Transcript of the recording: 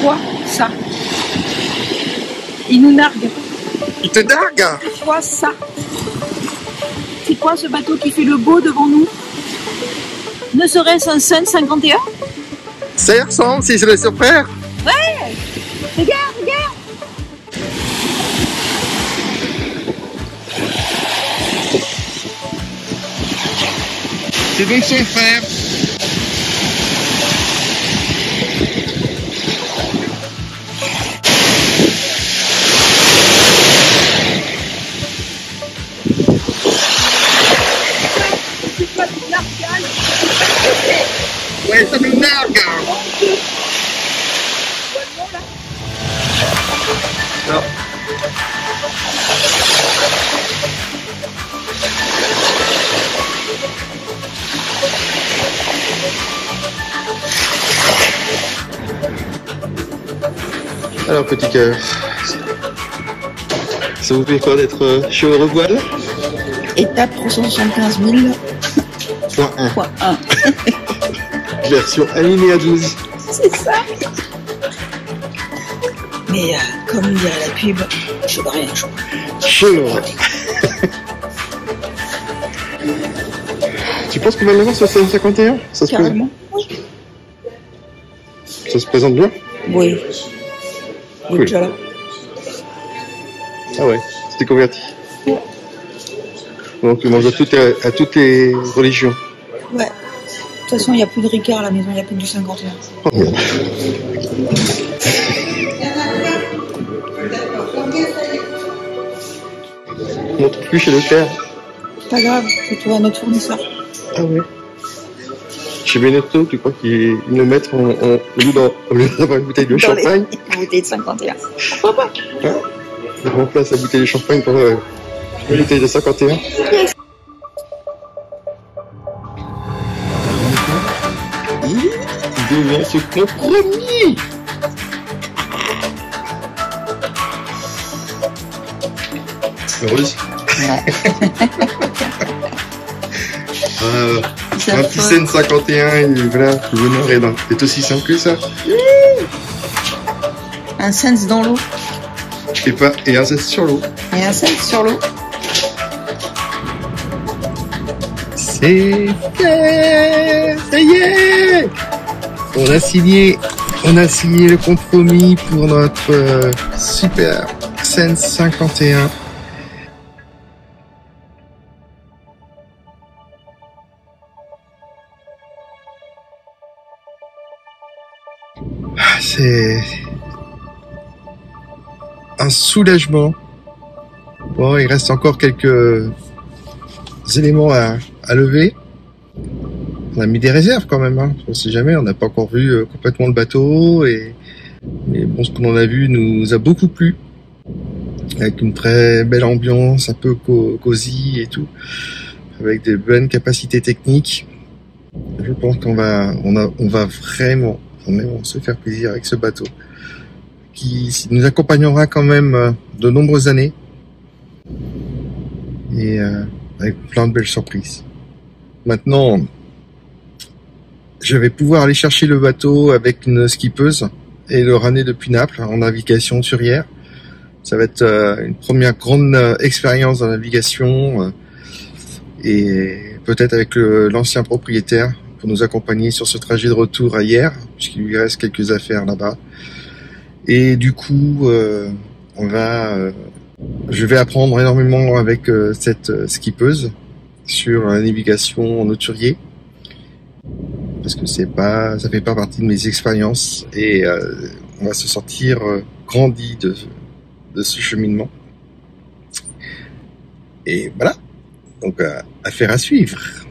fois ça. Il nous nargue. Il te nargue? C'est quoi ça? C'est quoi ce bateau qui fait le beau devant nous? Ne serait-ce un Sense 51? Ça ressemble, si je le surprends. Ouais! Regarde, regarde! C'est donc son frère. Ouais, ça me nargue. Non. Alors petit cœur, ça vous plaît quoi d'être chez Euro-Voiles? Étape 375 000.1. Version alinéa 12. C'est ça. Mais comme dirait la pub, je n'ai rien à jouer. Sure. Tu penses qu'on va l'avoir sur 51? Ça se carrément, présente... oui. Ça se présente bien? Oui. On est déjà là. Ah ouais, c'était converti. Ouais. Donc tu manges à toutes les religions. Ouais. De toute façon, il n'y a plus de Ricard à la maison, il n'y a plus du 51. Oh. On n'entre plus chez Leclerc. Pas grave, c'est toi, notre fournisseur. Ah oui. Chez Benerto, tu crois qu'ils le mettent au lieu d'avoir une bouteille de champagne? Une bouteille de 51. Pourquoi pas? On remplace la bouteille de champagne par une bouteille de 51. Yes. Devient ce compromis. Heureuse. Un petit Sense 51, et voilà, le bonheur est, est aussi simple que ça. Un Sense dans l'eau. Et un Sense sur l'eau. Et un Sense sur l'eau. C'est fait, ça y est. On a signé le compromis pour notre super Sense 51. C'est un soulagement. Bon, il reste encore quelques éléments à lever. On a mis des réserves quand même, hein. On ne sait jamais, on n'a pas encore vu complètement le bateau, mais bon, ce qu'on a vu nous a beaucoup plu, avec une très belle ambiance, un peu cosy et tout, avec des bonnes capacités techniques. Je pense qu'on va, on va vraiment se faire plaisir avec ce bateau, qui nous accompagnera quand même de nombreuses années, et avec plein de belles surprises. Maintenant, je vais pouvoir aller chercher le bateau avec une skippeuse et le ramener depuis Naples en navigation sur Hyères. Ça va être une première grande expérience en navigation et peut-être avec l'ancien propriétaire pour nous accompagner sur ce trajet de retour à Hyères, puisqu'il lui reste quelques affaires là-bas. Et du coup, je vais apprendre énormément avec cette skippeuse sur la navigation en hauturier. Parce que c'est pas, ça fait pas partie de mes expériences et on va se sentir grandi de ce cheminement. Et voilà, donc affaire à suivre.